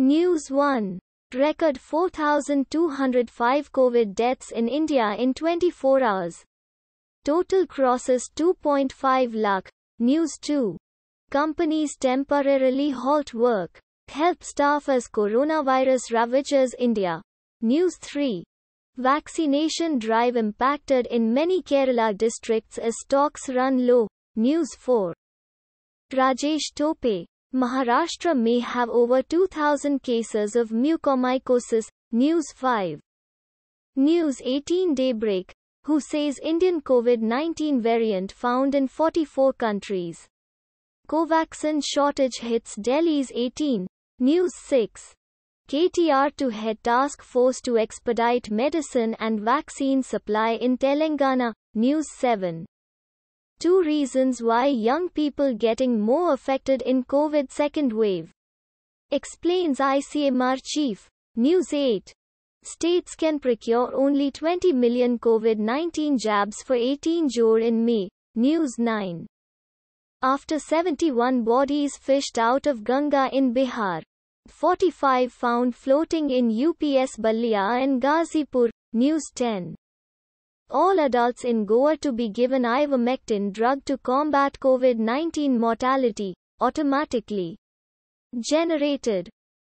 News 1. Record 4,205 COVID deaths in India in 24 hours. Total crosses 2.5 lakh. News 2. Companies temporarily halt work. Help staff as coronavirus ravages India. News 3. Vaccination drive impacted in many Kerala districts as stocks run low. News 4. Rajesh Tope. Maharashtra may have over 2,000 cases of mucormycosis. News 5. News 18 Daybreak. WHO says Indian COVID-19 variant found in 44 countries. Covaxin shortage hits Delhi's 18. News 6. KTR to head task force to expedite medicine and vaccine supply in Telangana. News 7. 2 reasons why young people getting more affected in COVID second wave. Explains ICMR chief. News 8. States can procure only 20 million COVID-19 jabs for 18 crore in May. News 9. After 71 bodies fished out of Ganga in Bihar. 45 found floating in UP's Ballia and Ghazipur. News 10. All adults in Goa to be given Ivermectin drug to combat COVID-19 mortality, automatically generated.